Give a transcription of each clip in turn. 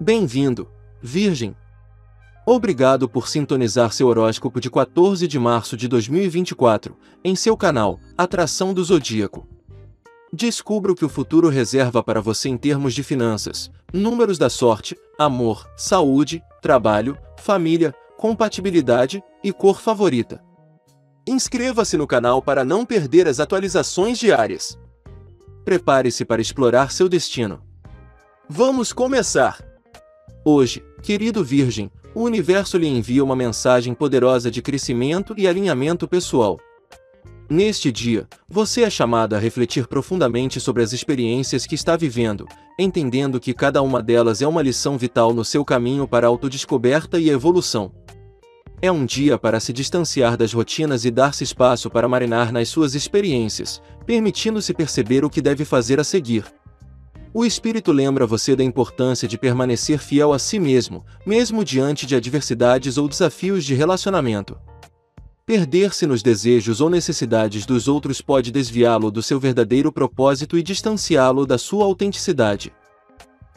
Bem-vindo, Virgem! Obrigado por sintonizar seu horóscopo de 14 de março de 2024, em seu canal, Atração do Zodíaco. Descubra o que o futuro reserva para você em termos de finanças, números da sorte, amor, saúde, trabalho, família, compatibilidade e cor favorita. Inscreva-se no canal para não perder as atualizações diárias. Prepare-se para explorar seu destino. Vamos começar! Hoje, querido Virgem, o universo lhe envia uma mensagem poderosa de crescimento e alinhamento pessoal. Neste dia, você é chamado a refletir profundamente sobre as experiências que está vivendo, entendendo que cada uma delas é uma lição vital no seu caminho para a autodescoberta e evolução. É um dia para se distanciar das rotinas e dar-se espaço para marinar nas suas experiências, permitindo-se perceber o que deve fazer a seguir. O espírito lembra você da importância de permanecer fiel a si mesmo, mesmo diante de adversidades ou desafios de relacionamento. Perder-se nos desejos ou necessidades dos outros pode desviá-lo do seu verdadeiro propósito e distanciá-lo da sua autenticidade.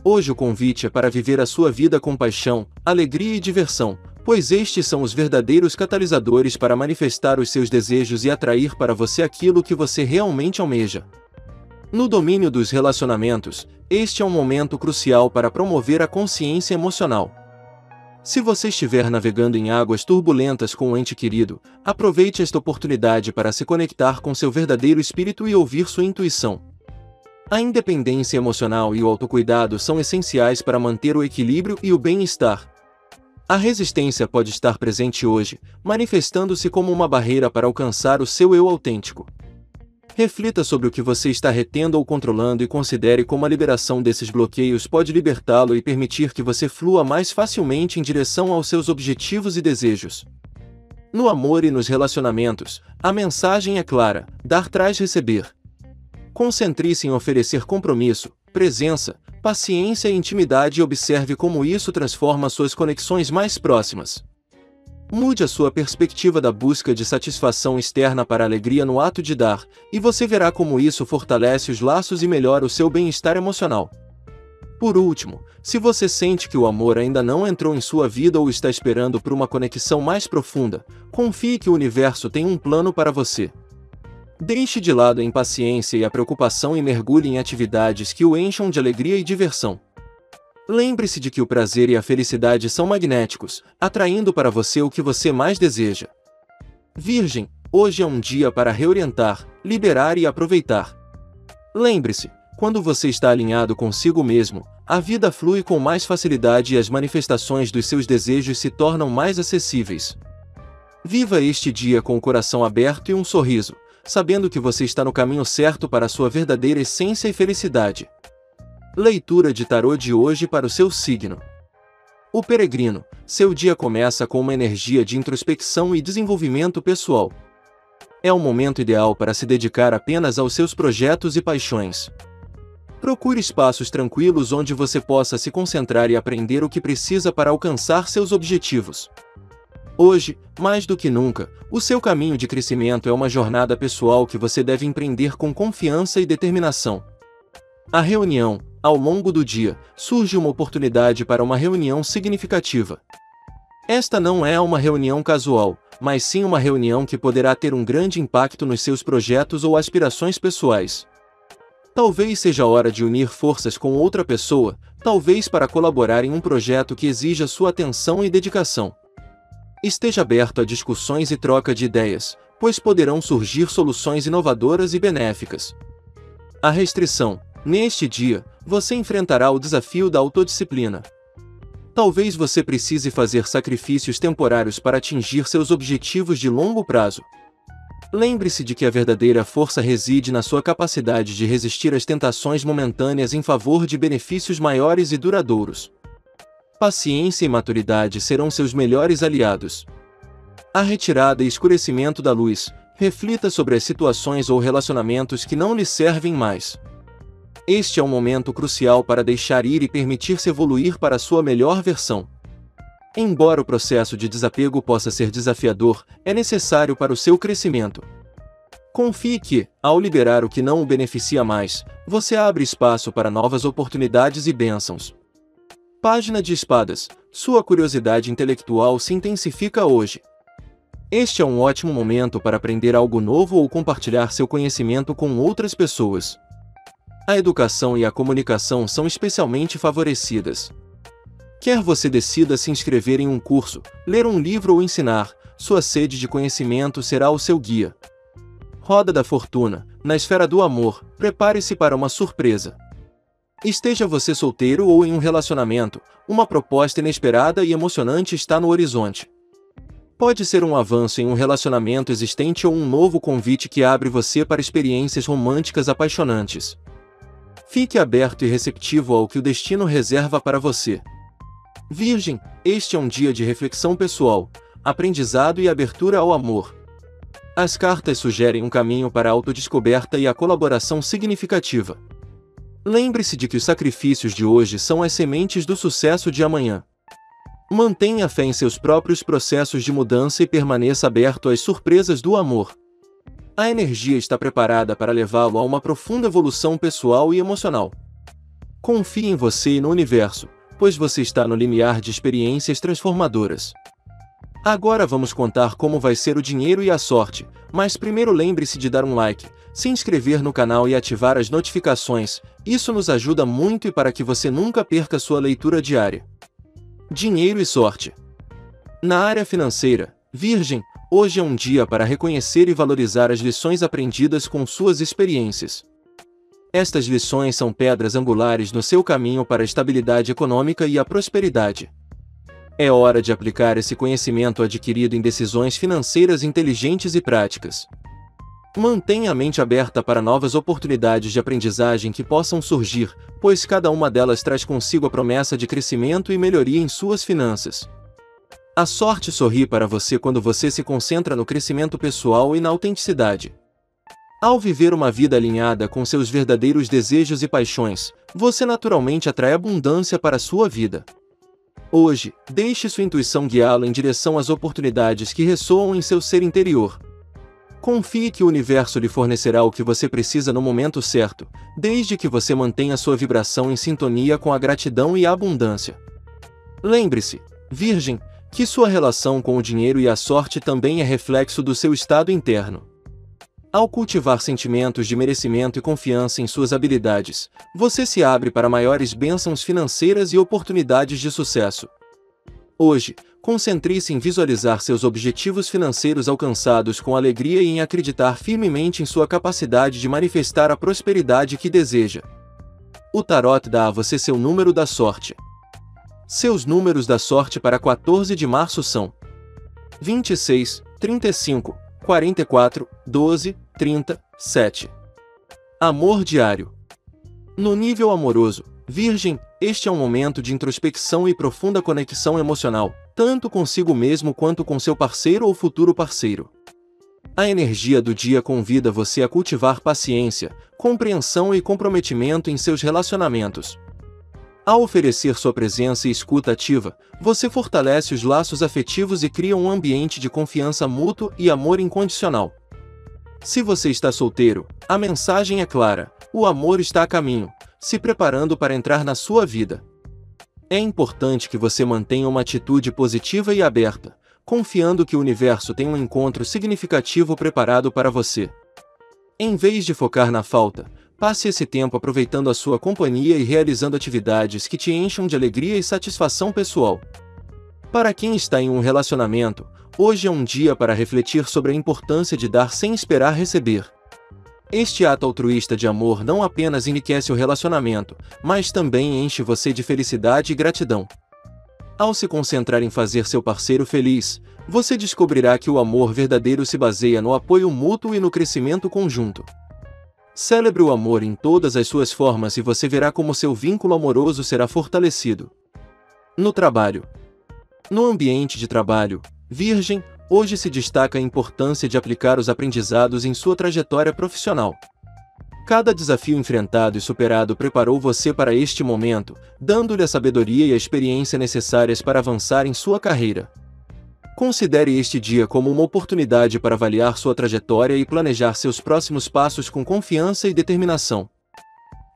Hoje o convite é para viver a sua vida com paixão, alegria e diversão, pois estes são os verdadeiros catalisadores para manifestar os seus desejos e atrair para você aquilo que você realmente almeja. No domínio dos relacionamentos, este é um momento crucial para promover a consciência emocional. Se você estiver navegando em águas turbulentas com um ente querido, aproveite esta oportunidade para se conectar com seu verdadeiro espírito e ouvir sua intuição. A independência emocional e o autocuidado são essenciais para manter o equilíbrio e o bem-estar. A resistência pode estar presente hoje, manifestando-se como uma barreira para alcançar o seu eu autêntico. Reflita sobre o que você está retendo ou controlando e considere como a liberação desses bloqueios pode libertá-lo e permitir que você flua mais facilmente em direção aos seus objetivos e desejos. No amor e nos relacionamentos, a mensagem é clara: dar traz receber. Concentre-se em oferecer compromisso, presença, paciência e intimidade e observe como isso transforma suas conexões mais próximas. Mude a sua perspectiva da busca de satisfação externa para a alegria no ato de dar, e você verá como isso fortalece os laços e melhora o seu bem-estar emocional. Por último, se você sente que o amor ainda não entrou em sua vida ou está esperando por uma conexão mais profunda, confie que o universo tem um plano para você. Deixe de lado a impaciência e a preocupação e mergulhe em atividades que o encham de alegria e diversão. Lembre-se de que o prazer e a felicidade são magnéticos, atraindo para você o que você mais deseja. Virgem, hoje é um dia para reorientar, liberar e aproveitar. Lembre-se, quando você está alinhado consigo mesmo, a vida flui com mais facilidade e as manifestações dos seus desejos se tornam mais acessíveis. Viva este dia com o coração aberto e um sorriso, sabendo que você está no caminho certo para a sua verdadeira essência e felicidade. Leitura de tarô de hoje para o seu signo. O peregrino, seu dia começa com uma energia de introspecção e desenvolvimento pessoal. É um momento ideal para se dedicar apenas aos seus projetos e paixões. Procure espaços tranquilos onde você possa se concentrar e aprender o que precisa para alcançar seus objetivos. Hoje, mais do que nunca, o seu caminho de crescimento é uma jornada pessoal que você deve empreender com confiança e determinação. A reunião. Ao longo do dia, surge uma oportunidade para uma reunião significativa. Esta não é uma reunião casual, mas sim uma reunião que poderá ter um grande impacto nos seus projetos ou aspirações pessoais. Talvez seja a hora de unir forças com outra pessoa, talvez para colaborar em um projeto que exija sua atenção e dedicação. Esteja aberto a discussões e troca de ideias, pois poderão surgir soluções inovadoras e benéficas. A restrição. Neste dia, você enfrentará o desafio da autodisciplina. Talvez você precise fazer sacrifícios temporários para atingir seus objetivos de longo prazo. Lembre-se de que a verdadeira força reside na sua capacidade de resistir às tentações momentâneas em favor de benefícios maiores e duradouros. Paciência e maturidade serão seus melhores aliados. A retirada e escurecimento da luz. Reflita sobre as situações ou relacionamentos que não lhe servem mais. Este é um momento crucial para deixar ir e permitir-se evoluir para sua melhor versão. Embora o processo de desapego possa ser desafiador, é necessário para o seu crescimento. Confie que, ao liberar o que não o beneficia mais, você abre espaço para novas oportunidades e bênçãos. Página de espadas. Sua curiosidade intelectual se intensifica hoje. Este é um ótimo momento para aprender algo novo ou compartilhar seu conhecimento com outras pessoas. A educação e a comunicação são especialmente favorecidas. Quer você decida se inscrever em um curso, ler um livro ou ensinar, sua sede de conhecimento será o seu guia. Roda da fortuna. Na esfera do amor, prepare-se para uma surpresa. Esteja você solteiro ou em um relacionamento, uma proposta inesperada e emocionante está no horizonte. Pode ser um avanço em um relacionamento existente ou um novo convite que abre você para experiências românticas apaixonantes. Fique aberto e receptivo ao que o destino reserva para você. Virgem, este é um dia de reflexão pessoal, aprendizado e abertura ao amor. As cartas sugerem um caminho para a autodescoberta e a colaboração significativa. Lembre-se de que os sacrifícios de hoje são as sementes do sucesso de amanhã. Mantenha fé em seus próprios processos de mudança e permaneça aberto às surpresas do amor. A energia está preparada para levá-lo a uma profunda evolução pessoal e emocional. Confie em você e no universo, pois você está no limiar de experiências transformadoras. Agora vamos contar como vai ser o dinheiro e a sorte, mas primeiro lembre-se de dar um like, se inscrever no canal e ativar as notificações, isso nos ajuda muito e para que você nunca perca sua leitura diária. Dinheiro e sorte. Na área financeira, Virgem, hoje é um dia para reconhecer e valorizar as lições aprendidas com suas experiências. Estas lições são pedras angulares no seu caminho para a estabilidade econômica e a prosperidade. É hora de aplicar esse conhecimento adquirido em decisões financeiras inteligentes e práticas. Mantenha a mente aberta para novas oportunidades de aprendizagem que possam surgir, pois cada uma delas traz consigo a promessa de crescimento e melhoria em suas finanças. A sorte sorri para você quando você se concentra no crescimento pessoal e na autenticidade. Ao viver uma vida alinhada com seus verdadeiros desejos e paixões, você naturalmente atrai abundância para a sua vida. Hoje, deixe sua intuição guiá-la em direção às oportunidades que ressoam em seu ser interior. Confie que o universo lhe fornecerá o que você precisa no momento certo, desde que você mantenha sua vibração em sintonia com a gratidão e a abundância. Lembre-se, Virgem, que sua relação com o dinheiro e a sorte também é reflexo do seu estado interno. Ao cultivar sentimentos de merecimento e confiança em suas habilidades, você se abre para maiores bênçãos financeiras e oportunidades de sucesso. Hoje, concentre-se em visualizar seus objetivos financeiros alcançados com alegria e em acreditar firmemente em sua capacidade de manifestar a prosperidade que deseja. O tarot dá a você seu número da sorte. Seus números da sorte para 14 de março são 26, 35, 44, 12, 30, 7. Amor diário. No nível amoroso, Virgem, este é um momento de introspecção e profunda conexão emocional, tanto consigo mesmo quanto com seu parceiro ou futuro parceiro. A energia do dia convida você a cultivar paciência, compreensão e comprometimento em seus relacionamentos. Ao oferecer sua presença e escuta ativa, você fortalece os laços afetivos e cria um ambiente de confiança mútua e amor incondicional. Se você está solteiro, a mensagem é clara, o amor está a caminho, se preparando para entrar na sua vida. É importante que você mantenha uma atitude positiva e aberta, confiando que o universo tem um encontro significativo preparado para você. Em vez de focar na falta, passe esse tempo aproveitando a sua companhia e realizando atividades que te encham de alegria e satisfação pessoal. Para quem está em um relacionamento, hoje é um dia para refletir sobre a importância de dar sem esperar receber. Este ato altruísta de amor não apenas enriquece o relacionamento, mas também enche você de felicidade e gratidão. Ao se concentrar em fazer seu parceiro feliz, você descobrirá que o amor verdadeiro se baseia no apoio mútuo e no crescimento conjunto. Celebre o amor em todas as suas formas e você verá como seu vínculo amoroso será fortalecido. No trabalho. No ambiente de trabalho, Virgem, hoje se destaca a importância de aplicar os aprendizados em sua trajetória profissional. Cada desafio enfrentado e superado preparou você para este momento, dando-lhe a sabedoria e a experiência necessárias para avançar em sua carreira. Considere este dia como uma oportunidade para avaliar sua trajetória e planejar seus próximos passos com confiança e determinação.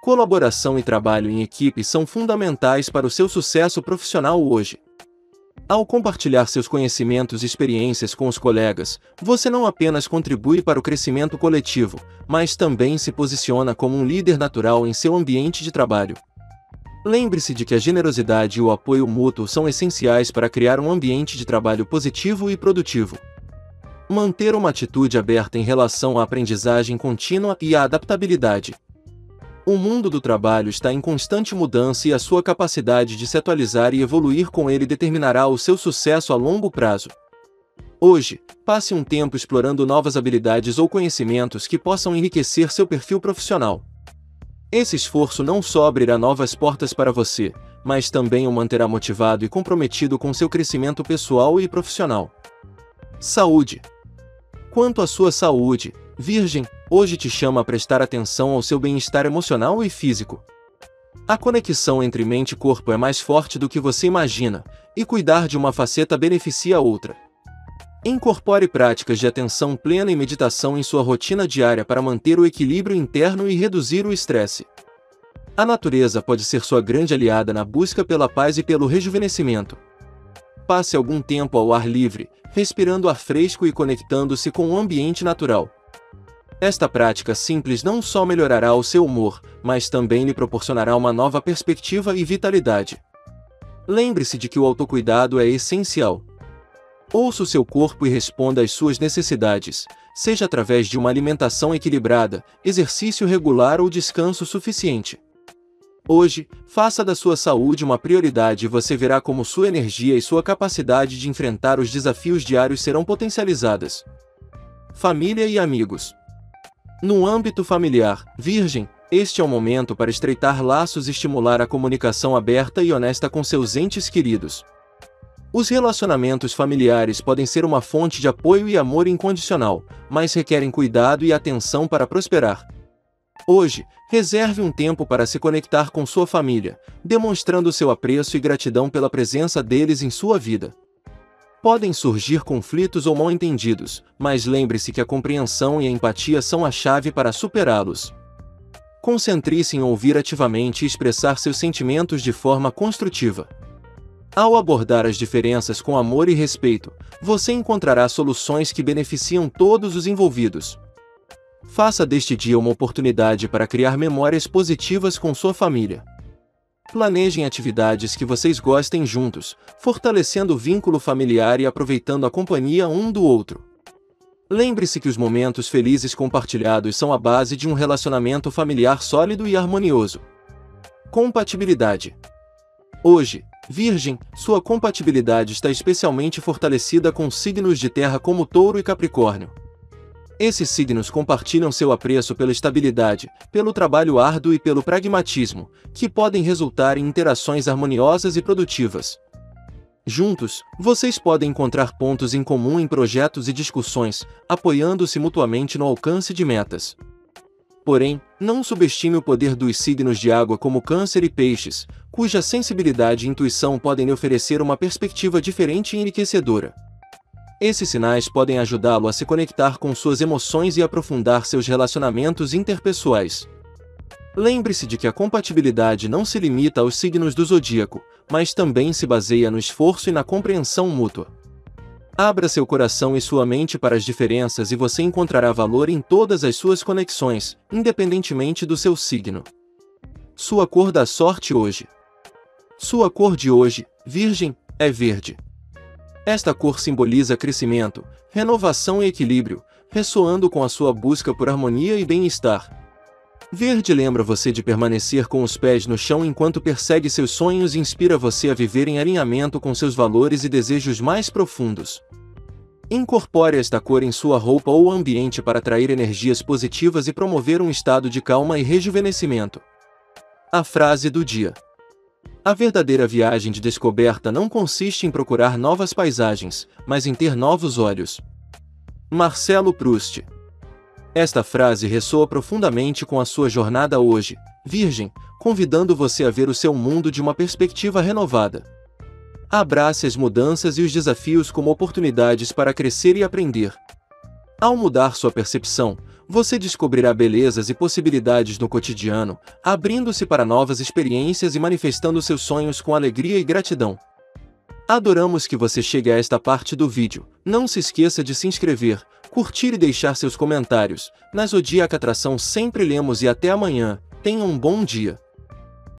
Colaboração e trabalho em equipe são fundamentais para o seu sucesso profissional hoje. Ao compartilhar seus conhecimentos e experiências com os colegas, você não apenas contribui para o crescimento coletivo, mas também se posiciona como um líder natural em seu ambiente de trabalho. Lembre-se de que a generosidade e o apoio mútuo são essenciais para criar um ambiente de trabalho positivo e produtivo. Manter uma atitude aberta em relação à aprendizagem contínua e à adaptabilidade. O mundo do trabalho está em constante mudança e a sua capacidade de se atualizar e evoluir com ele determinará o seu sucesso a longo prazo. Hoje, passe um tempo explorando novas habilidades ou conhecimentos que possam enriquecer seu perfil profissional. Esse esforço não só abrirá novas portas para você, mas também o manterá motivado e comprometido com seu crescimento pessoal e profissional. Saúde. Quanto à sua saúde, Virgem, hoje te chama a prestar atenção ao seu bem-estar emocional e físico. A conexão entre mente e corpo é mais forte do que você imagina, e cuidar de uma faceta beneficia a outra. Incorpore práticas de atenção plena e meditação em sua rotina diária para manter o equilíbrio interno e reduzir o estresse. A natureza pode ser sua grande aliada na busca pela paz e pelo rejuvenescimento. Passe algum tempo ao ar livre, respirando ar fresco e conectando-se com o ambiente natural. Esta prática simples não só melhorará o seu humor, mas também lhe proporcionará uma nova perspectiva e vitalidade. Lembre-se de que o autocuidado é essencial. Ouça o seu corpo e responda às suas necessidades, seja através de uma alimentação equilibrada, exercício regular ou descanso suficiente. Hoje, faça da sua saúde uma prioridade e você verá como sua energia e sua capacidade de enfrentar os desafios diários serão potencializadas. Família e amigos. No âmbito familiar, Virgem, este é o momento para estreitar laços e estimular a comunicação aberta e honesta com seus entes queridos. Os relacionamentos familiares podem ser uma fonte de apoio e amor incondicional, mas requerem cuidado e atenção para prosperar. Hoje, reserve um tempo para se conectar com sua família, demonstrando seu apreço e gratidão pela presença deles em sua vida. Podem surgir conflitos ou mal-entendidos, mas lembre-se que a compreensão e a empatia são a chave para superá-los. Concentre-se em ouvir ativamente e expressar seus sentimentos de forma construtiva. Ao abordar as diferenças com amor e respeito, você encontrará soluções que beneficiam todos os envolvidos. Faça deste dia uma oportunidade para criar memórias positivas com sua família. Planejem atividades que vocês gostem juntos, fortalecendo o vínculo familiar e aproveitando a companhia um do outro. Lembre-se que os momentos felizes compartilhados são a base de um relacionamento familiar sólido e harmonioso. Compatibilidade. Hoje, Virgem, sua compatibilidade está especialmente fortalecida com signos de terra como Touro e Capricórnio. Esses signos compartilham seu apreço pela estabilidade, pelo trabalho árduo e pelo pragmatismo, que podem resultar em interações harmoniosas e produtivas. Juntos, vocês podem encontrar pontos em comum em projetos e discussões, apoiando-se mutuamente no alcance de metas. Porém, não subestime o poder dos signos de água como Câncer e Peixes, cuja sensibilidade e intuição podem lhe oferecer uma perspectiva diferente e enriquecedora. Esses sinais podem ajudá-lo a se conectar com suas emoções e aprofundar seus relacionamentos interpessoais. Lembre-se de que a compatibilidade não se limita aos signos do zodíaco, mas também se baseia no esforço e na compreensão mútua. Abra seu coração e sua mente para as diferenças e você encontrará valor em todas as suas conexões, independentemente do seu signo. Sua cor da sorte hoje. Sua cor de hoje, Virgem, é verde. Esta cor simboliza crescimento, renovação e equilíbrio, ressoando com a sua busca por harmonia e bem-estar. Verde lembra você de permanecer com os pés no chão enquanto persegue seus sonhos e inspira você a viver em alinhamento com seus valores e desejos mais profundos. Incorpore esta cor em sua roupa ou ambiente para atrair energias positivas e promover um estado de calma e rejuvenescimento. A frase do dia. A verdadeira viagem de descoberta não consiste em procurar novas paisagens, mas em ter novos olhos. Marcel Proust. Esta frase ressoa profundamente com a sua jornada hoje, Virgem, convidando você a ver o seu mundo de uma perspectiva renovada. Abrace as mudanças e os desafios como oportunidades para crescer e aprender. Ao mudar sua percepção, você descobrirá belezas e possibilidades no cotidiano, abrindo-se para novas experiências e manifestando seus sonhos com alegria e gratidão. Adoramos que você chegue a esta parte do vídeo. Não se esqueça de se inscrever, curtir e deixar seus comentários. Na Zodiac Attraction sempre lemos e até amanhã. Tenha um bom dia!